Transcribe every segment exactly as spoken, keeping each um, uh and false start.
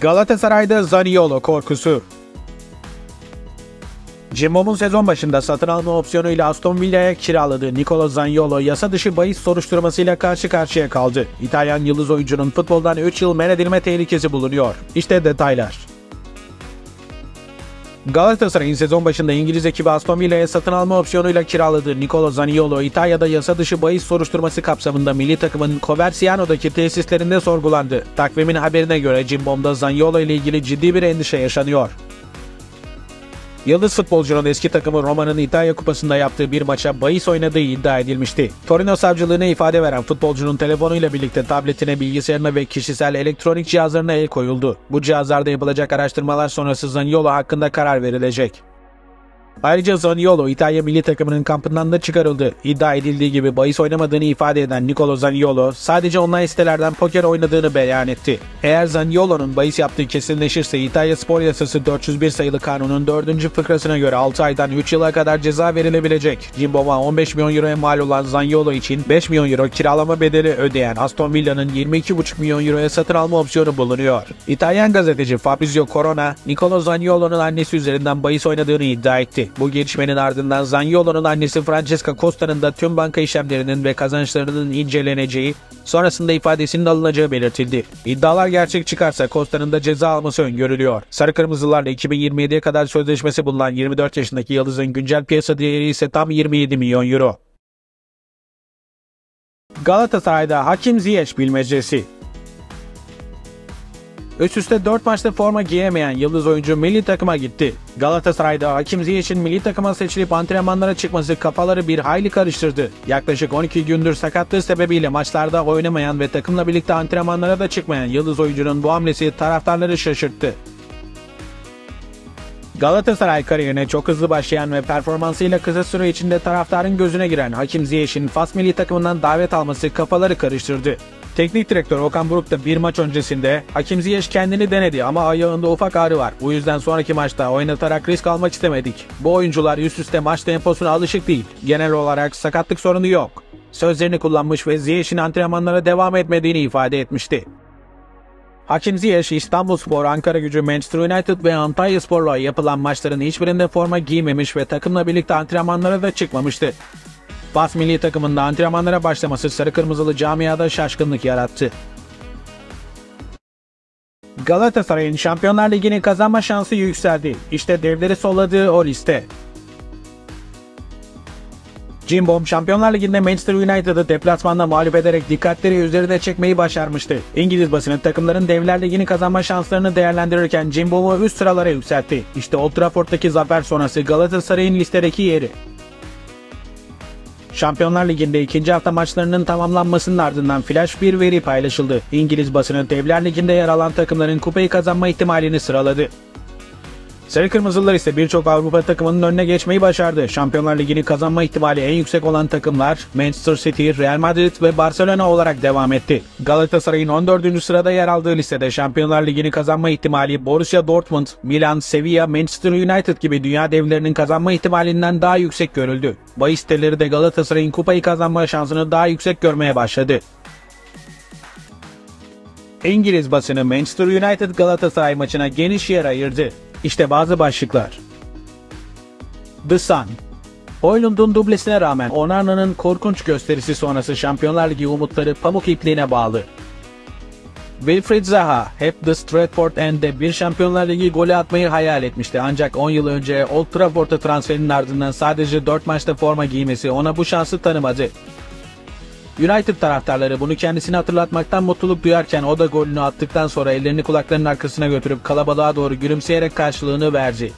Galatasaray'da Zaniolo korkusu. Cimbom'un sezon başında satın alma opsiyonuyla Aston Villa'ya kiraladığı Nicolò Zaniolo yasa dışı bahis soruşturmasıyla karşı karşıya kaldı. İtalyan yıldız oyuncunun futboldan üç yıl men edilme tehlikesi bulunuyor. İşte detaylar. Galatasaray'ın sezon başında İngiliz ekibi Aston Villa'ya satın alma opsiyonuyla kiraladığı Nicolò Zaniolo, İtalya'da yasa dışı bahis soruşturması kapsamında milli takımın Coverciano'daki tesislerinde sorgulandı. Takvimin haberine göre Cimbom'da Zaniolo ile ilgili ciddi bir endişe yaşanıyor. Yıldız futbolcunun eski takımı Roma'nın İtalya Kupası'nda yaptığı bir maça bahis oynadığı iddia edilmişti. Torino savcılığına ifade veren futbolcunun telefonuyla birlikte tabletine, bilgisayarına ve kişisel elektronik cihazlarına el koyuldu. Bu cihazlarda yapılacak araştırmalar sonrası Zaniolo hakkında karar verilecek. Ayrıca Zaniolo İtalya milli takımının kampından da çıkarıldı. İddia edildiği gibi bahis oynamadığını ifade eden Nicolò Zaniolo sadece online sitelerden poker oynadığını beyan etti. Eğer Zaniolo'nun bahis yaptığı kesinleşirse İtalya Spor Yasası dört yüz bir sayılı kanunun dördüncü fıkrasına göre altı aydan üç yıla kadar ceza verilebilecek. Cimbom'a on beş milyon euroya mal olan Zaniolo için beş milyon euro kiralama bedeli ödeyen Aston Villa'nın yirmi iki buçuk milyon euroya satın alma opsiyonu bulunuyor. İtalyan gazeteci Fabrizio Corona, Nicolò Zaniolo'nun annesi üzerinden bahis oynadığını iddia etti. Bu gelişmenin ardından Zaniolo'nun annesi Francesca Costa'nın da tüm banka işlemlerinin ve kazançlarının inceleneceği, sonrasında ifadesinin alınacağı belirtildi. İddialar gerçek çıkarsa Costa'nın da ceza alması öngörülüyor. Sarı Kırmızılarla iki bin yirmi yediye kadar sözleşmesi bulunan yirmi dört yaşındaki yıldızın güncel piyasa değeri ise tam yirmi yedi milyon euro. Galatasaray'da Hakim Ziyech bilmecesi. Üst üste dört maçta forma giyemeyen yıldız oyuncu milli takıma gitti. Galatasaray'da Hakim Ziyech'in milli takıma seçilip antrenmanlara çıkması kafaları bir hayli karıştırdı. Yaklaşık on iki gündür sakatlığı sebebiyle maçlarda oynamayan ve takımla birlikte antrenmanlara da çıkmayan yıldız oyuncunun bu hamlesi taraftarları şaşırttı. Galatasaray kariyerine çok hızlı başlayan ve performansıyla kısa süre içinde taraftarın gözüne giren Hakim Ziyech'in Fas milli takımından davet alması kafaları karıştırdı. Teknik direktör Okan Buruk da bir maç öncesinde Hakim Ziyech kendini denedi ama ayağında ufak ağrı var. Bu yüzden sonraki maçta oynatarak risk almak istemedik. Bu oyuncular üst üste maç temposuna alışık değil. Genel olarak sakatlık sorunu yok. Sözlerini kullanmış ve Ziyech'in antrenmanlara devam etmediğini ifade etmişti. Hakim Ziyech, İstanbul Spor, Ankara Gücü, Manchester United ve Antalya Spor'la yapılan maçların hiçbirinde forma giymemiş ve takımla birlikte antrenmanlara da çıkmamıştı. Fas milli takımında antrenmanlara başlaması sarı kırmızılı camiada şaşkınlık yarattı. Galatasaray'ın Şampiyonlar Ligi'ni kazanma şansı yükseldi. İşte devleri solladığı o liste. Cimbom, Şampiyonlar Ligi'nde Manchester United'ı deplasmanda mağlup ederek dikkatleri üzerine çekmeyi başarmıştı. İngiliz basını takımların Devler Ligi'ni kazanma şanslarını değerlendirirken Cimbom'u üst sıralara yükseltti. İşte Old Trafford'daki zafer sonrası Galatasaray'ın listedeki yeri. Şampiyonlar Ligi'nde ikinci hafta maçlarının tamamlanmasının ardından flash bir veri paylaşıldı. İngiliz basını Devler Ligi'nde yer alan takımların kupayı kazanma ihtimalini sıraladı. Sarı Kırmızılar ise birçok Avrupa takımının önüne geçmeyi başardı. Şampiyonlar Ligi'ni kazanma ihtimali en yüksek olan takımlar Manchester City, Real Madrid ve Barcelona olarak devam etti. Galatasaray'ın on dördüncü sırada yer aldığı listede Şampiyonlar Ligi'ni kazanma ihtimali Borussia Dortmund, Milan, Sevilla, Manchester United gibi dünya devlerinin kazanma ihtimalinden daha yüksek görüldü. Bahis siteleri de Galatasaray'ın kupayı kazanma şansını daha yüksek görmeye başladı. İngiliz basını Manchester United Galatasaray maçına geniş yer ayırdı. İşte bazı başlıklar. The Sun, Hoylund'un dublesine rağmen Onana'nın korkunç gösterisi sonrası Şampiyonlar Ligi umutları pamuk ipliğine bağlı. Wilfried Zaha hep The Stratford End'de bir Şampiyonlar Ligi golü atmayı hayal etmişti ancak on yıl önce Old Trafford'a transferinin ardından sadece dört maçta forma giymesi ona bu şansı tanımadı. United taraftarları bunu kendisini hatırlatmaktan mutluluk duyarken o da golünü attıktan sonra ellerini kulaklarının arkasına götürüp kalabalığa doğru gülümseyerek karşılığını verdi.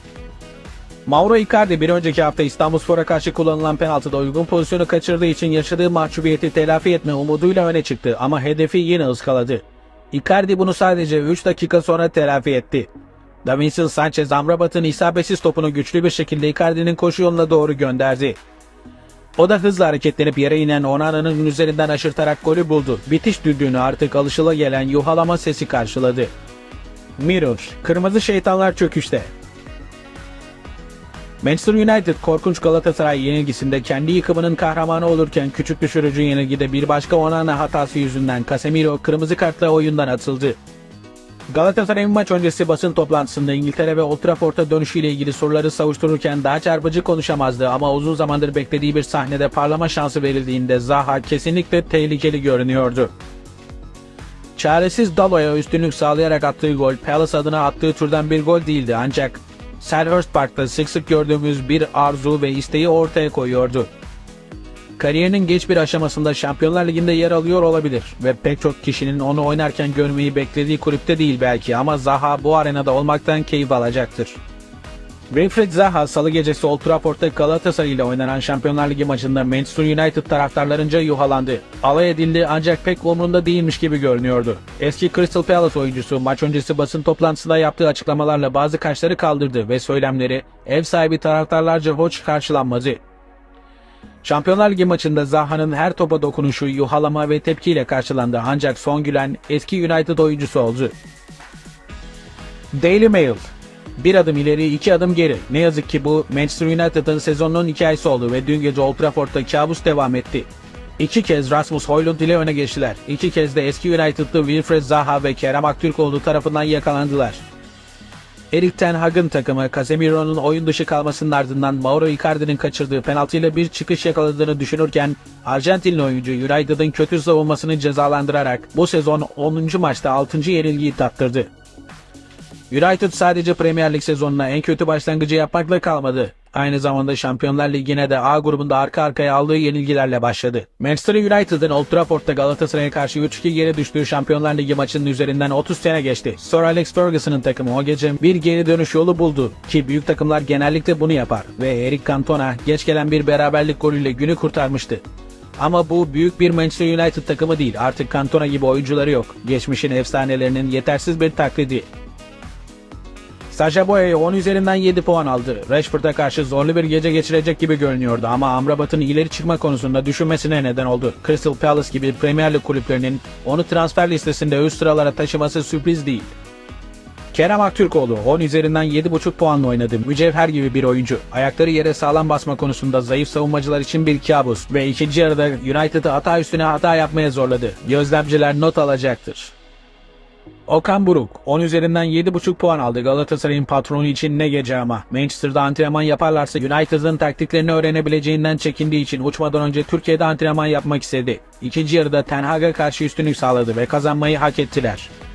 Mauro Icardi bir önceki hafta İstanbul Spor'a karşı kullanılan penaltıda uygun pozisyonu kaçırdığı için yaşadığı mahcubiyeti telafi etme umuduyla öne çıktı ama hedefi yine ıskaladı. Icardi bunu sadece üç dakika sonra telafi etti. Davinson Sanchez Amrabat'ın isabetsiz topunu güçlü bir şekilde Icardi'nin koşu yoluna doğru gönderdi. O da hızla hareketlenip yere inen Onana'nın üzerinden aşırtarak golü buldu. Bitiş düdüğünü artık alışılagelen yuhalama sesi karşıladı. Mirror, Kırmızı Şeytanlar çöküşte. Manchester United korkunç Galatasaray yenilgisinde kendi yıkımının kahramanı olurken küçük düşürücü yenilgide bir başka Onana hatası yüzünden Casemiro kırmızı kartla oyundan atıldı. Galatasaray maç öncesi basın toplantısında İngiltere ve Old Trafford'a dönüşüyle ilgili soruları savuştururken daha çarpıcı konuşamazdı ama uzun zamandır beklediği bir sahnede parlama şansı verildiğinde Zaha kesinlikle tehlikeli görünüyordu. Çaresiz Dalo'ya üstünlük sağlayarak attığı gol Palace adına attığı türden bir gol değildi ancak Selhurst Park'ta sık sık gördüğümüz bir arzu ve isteği ortaya koyuyordu. Kariyerinin geç bir aşamasında Şampiyonlar Ligi'nde yer alıyor olabilir ve pek çok kişinin onu oynarken görmeyi beklediği kulüpte değil belki ama Zaha bu arenada olmaktan keyif alacaktır. Wilfried Zaha salı gecesi Old Trafford'da Galatasaray ile oynanan Şampiyonlar Ligi maçında Manchester United taraftarlarınca yuhalandı. Alay edildi ancak pek umurunda değilmiş gibi görünüyordu. Eski Crystal Palace oyuncusu maç öncesi basın toplantısında yaptığı açıklamalarla bazı kaşları kaldırdı ve söylemleri ev sahibi taraftarlarca hoş karşılanmadı. Şampiyonlar Ligi maçında Zaha'nın her topa dokunuşu yuhalama ve tepkiyle karşılandı ancak son gülen eski United oyuncusu oldu. Daily Mail: bir adım ileri, iki adım geri. Ne yazık ki bu Manchester United'ın sezonunun hikayesi oldu ve dün gece Old Trafford'da kabus devam etti. İki kez Rasmus Hoylund ile öne geçtiler. İki kez de eski United'lı Wilfried Zaha ve Kerem Aktürkoğlu tarafından yakalandılar. Eric Ten Hag'ın takımı Casemiro'nun oyun dışı kalmasının ardından Mauro Icardi'nin kaçırdığı penaltıyla bir çıkış yakaladığını düşünürken Arjantinli oyuncu United'ın kötü savunmasını cezalandırarak bu sezon onuncu maçta altıncı yenilgiyi tattırdı. United sadece Premier Lig sezonuna en kötü başlangıcı yapmakla kalmadı. Aynı zamanda Şampiyonlar Ligi'ne de A grubunda arka arkaya aldığı yenilgilerle başladı. Manchester United'ın Old Trafford'da Galatasaray'a karşı üç iki geri düştüğü Şampiyonlar Ligi maçının üzerinden otuz sene geçti. Sir Alex Ferguson'ın takımı o gece bir geri dönüş yolu buldu ki büyük takımlar genellikle bunu yapar ve Eric Cantona geç gelen bir beraberlik golüyle günü kurtarmıştı. Ama bu büyük bir Manchester United takımı değil, artık Cantona gibi oyuncuları yok. Geçmişin efsanelerinin yetersiz bir taklidi. Sacha Boey on üzerinden yedi puan aldı. Rashford'a karşı zorlu bir gece geçirecek gibi görünüyordu ama Amrabat'ın ileri çıkma konusunda düşünmesine neden oldu. Crystal Palace gibi Premier Lig kulüplerinin onu transfer listesinde üst sıralara taşıması sürpriz değil. Kerem Aktürkoğlu on üzerinden yedi buçuk puanla oynadı. Mücevher gibi bir oyuncu. Ayakları yere sağlam basma konusunda zayıf savunmacılar için bir kabus ve ikinci yarıda United'ı hata üstüne hata yapmaya zorladı. Gözlemciler not alacaktır. Okan Buruk on üzerinden yedi buçuk puan aldı. Galatasaray'ın patronu için ne gece ama. Manchester'da antrenman yaparlarsa United'ın taktiklerini öğrenebileceğinden çekindiği için uçmadan önce Türkiye'de antrenman yapmak istedi. İkinci yarıda Ten Hag'a karşı üstünlük sağladı ve kazanmayı hak ettiler.